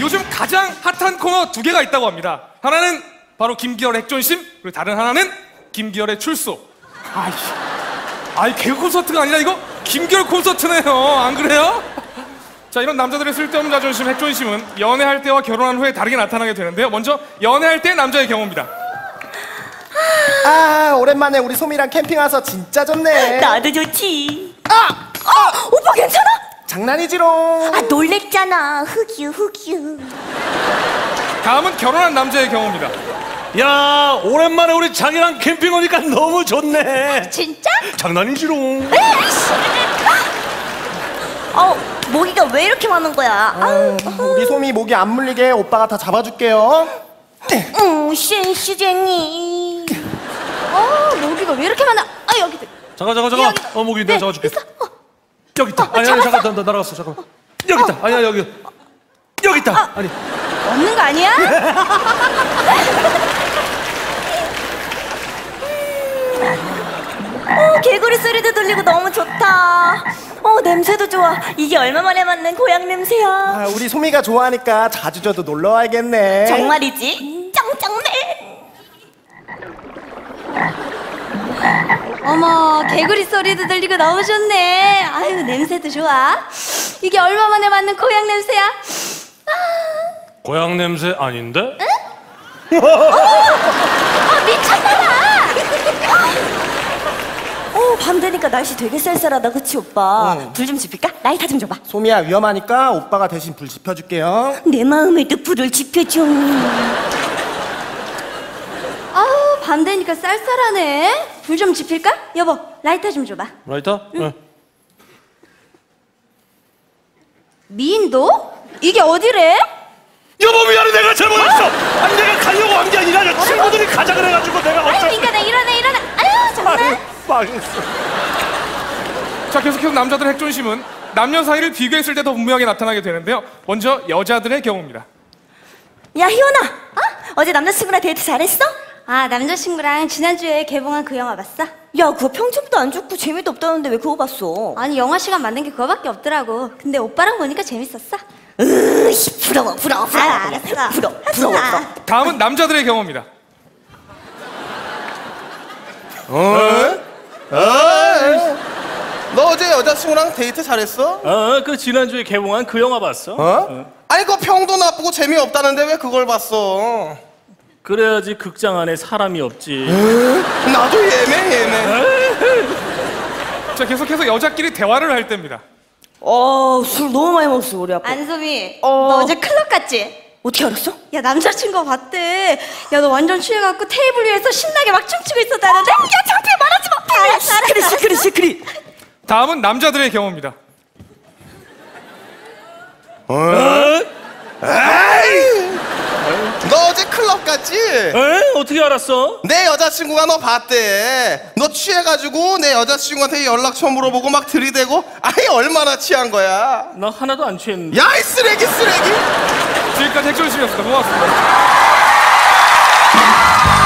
요즘 가장 핫한 코너 두 개가 있다고 합니다. 하나는 바로 김기열의 핵존심, 그리고 다른 하나는 김기열의 출소. 아이 개그 콘서트가 아니라 이거 김기열 콘서트네요. 안 그래요? 자, 이런 남자들의 쓸데없는 자존심, 핵존심은 연애할 때와 결혼한 후에 다르게 나타나게 되는데요. 먼저 연애할 때 남자의 경우입니다. 아, 오랜만에 우리 소미랑 캠핑 와서 진짜 좋네. 나도 좋지. 오빠 괜찮아? 장난이지롱. 아, 놀랬잖아. 흑유. 다음은 결혼한 남자의 경우입니다. 야, 오랜만에 우리 자기랑 캠핑 오니까 너무 좋네. 아, 진짜? 장난이지롱. 에이씨. 모기가 왜 이렇게 많은 거야? 우리 소미 모기 안 물리게 오빠가 다 잡아줄게요. 쉔시쟁이. 모기가 왜 이렇게 많아? 여기다. 잠깐. 여기다. 모기 내가 잡아줄게. 여기 있다. 아니 잠깐, 나 날아갔어. 잠깐. 여기 있다. 아니야, 여기 있다. 아니. 없는 거 아니야? 개구리 소리도 들리고 너무 좋다. 냄새도 좋아. 이게 얼마만에 맡는 고향 냄새야. 우리 소미가 좋아하니까 자주 저도 놀러 와야겠네. 정말이지? 짱짱맨. 어머, 개구리 소리도 들리고 너무 좋네. 아유, 냄새도 좋아. 이게 얼마만에 맡는 고향 냄새야. 고향 냄새 아닌데? 응? 미쳤나봐. 밤 되니까 날씨 되게 쌀쌀하다, 그치 오빠? 불 좀 지필까? 라이터 좀 줘봐. 소미야, 위험하니까 오빠가 대신 불 지펴줄게요. 내 마음에도 불을 지펴줘. 아우, 밤 되니까 쌀쌀하네. 불 좀 지필까? 여보, 라이터 좀 줘봐. 라이터? 응. 네. 미인도? 이게 어디래? 여보, 미안해, 내가 잘못했어. 아니, 내가 가려고 한 게 아니라 친구들이 가자 그래가지고 내가 어쩌고. 아니, 그러니까 일어나. 아유, 정말. 망했어. 자, 계속해서 남자들의 핵존심은 남녀 사이를 비교했을 때 더 분명하게 나타나게 되는데요. 먼저 여자들의 경우입니다. 야, 희원아, 어제 남자친구랑 데이트 잘했어? 아, 남자친구랑 지난주에 개봉한 그 영화 봤어? 야, 그거 평점도 안 좋고 재미도 없다는데 왜 그거 봤어? 아니, 영화 시간 만든 게 그거밖에 없더라고. 근데 오빠랑 보니까 재밌었어. 으이, 부러워. 아, 알았어. 부러워. 다음은 남자들의 경우입니다. 너 어제 여자친구랑 데이트 잘했어? 그 지난주에 개봉한 그 영화 봤어? 아니, 그 평도 나쁘고 재미없다는데 왜 그걸 봤어? 그래야지 극장 안에 사람이 없지. 나도 예매해. 자, 계속해서 여자끼리 대화를 할 때입니다. 술 너무 많이 먹었어, 우리 아빠. 안소미, 너 어제 클럽 갔지? 어떻게 알았어? 야, 남자친구가 봤대. 야, 너 완전 취해갖고 테이블 위에서 신나게 막 춤추고 있었다는데? 야, 창피해, 말하지 마! 알았어. 시크릿. 다음은 남자들의 경우입니다. 너 어제 클럽 갔지? 어떻게 알았어? 내 여자친구가 너 봤대. 너 취해가지고 내 여자친구한테 연락처 물어보고 막 들이대고. 아니, 얼마나 취한 거야? 나 하나도 안 취했는데. 야, 이 쓰레기! 지금까지 핵존심이었습니다. 고맙습니다.